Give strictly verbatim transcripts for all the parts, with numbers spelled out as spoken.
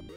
You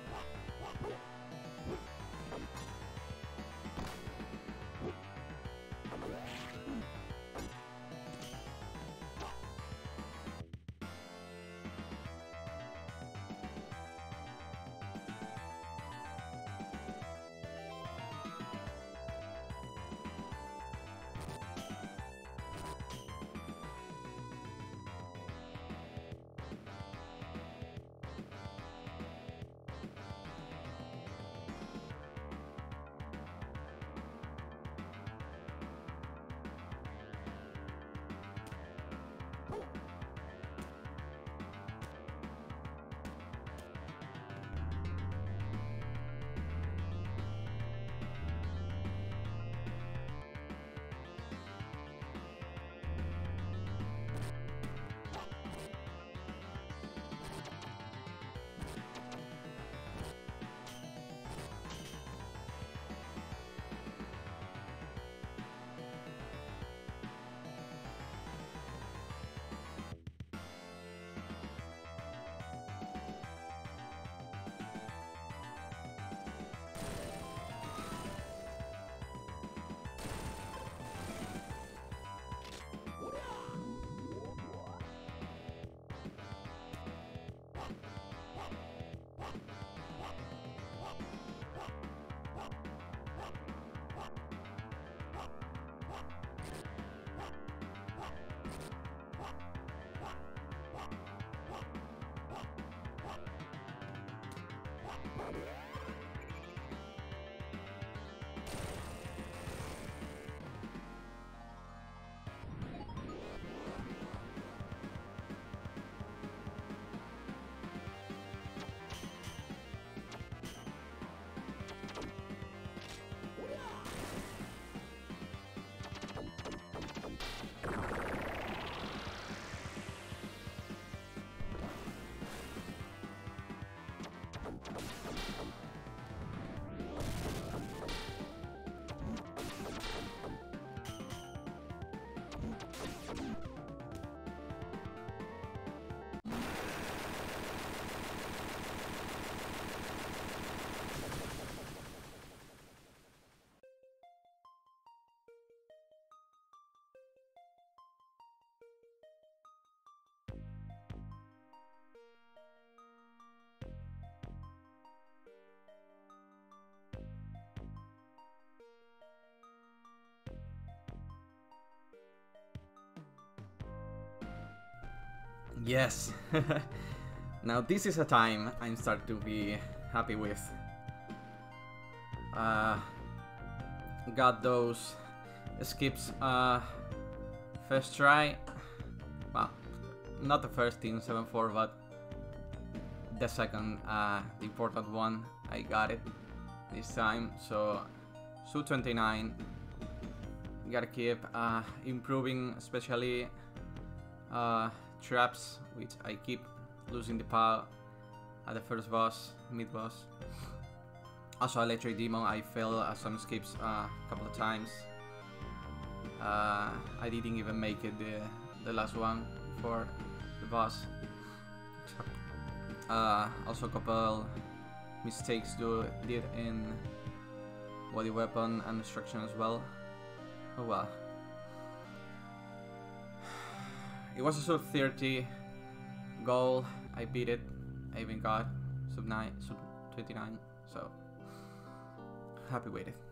Yes. Now this is a time I'm starting to be happy with. Uh, got those skips uh, first try. Well, not the first team seven four, but the second, uh, the important one. I got it this time. So Su twenty-nine. Gotta keep uh, improving, especially. Uh, traps, which I keep losing the pal at the first boss, mid boss. Also Electric Demon, I failed uh, some skips a uh, couple of times. Uh, I didn't even make it the, the last one for the boss. Uh, also a couple mistakes do did in body weapon and destruction as well. Oh well. It was a sub thirty goal, I beat it, I even got sub twenty-nine, so happy with it.